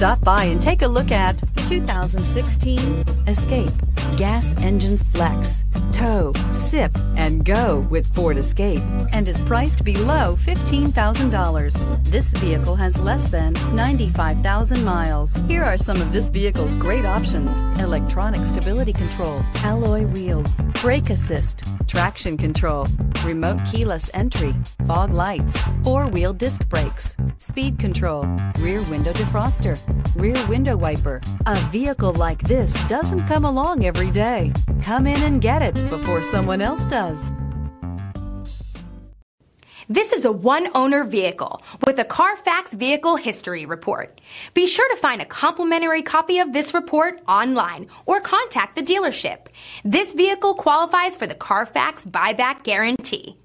Stop by and take a look at the 2016 Escape. Gas engines flex, tow, sip, and go with Ford Escape, and is priced below $15,000. This vehicle has less than 95,000 miles. Here are some of this vehicle's great options: electronic stability control, alloy wheels, brake assist, traction control, remote keyless entry, fog lights, four-wheel disc brakes, speed control, rear window defroster, rear window wiper. A vehicle like this doesn't come along every day. Come in and get it before someone else does. This is a one-owner vehicle with a Carfax vehicle history report. Be sure to find a complimentary copy of this report online or contact the dealership. This vehicle qualifies for the Carfax buyback guarantee.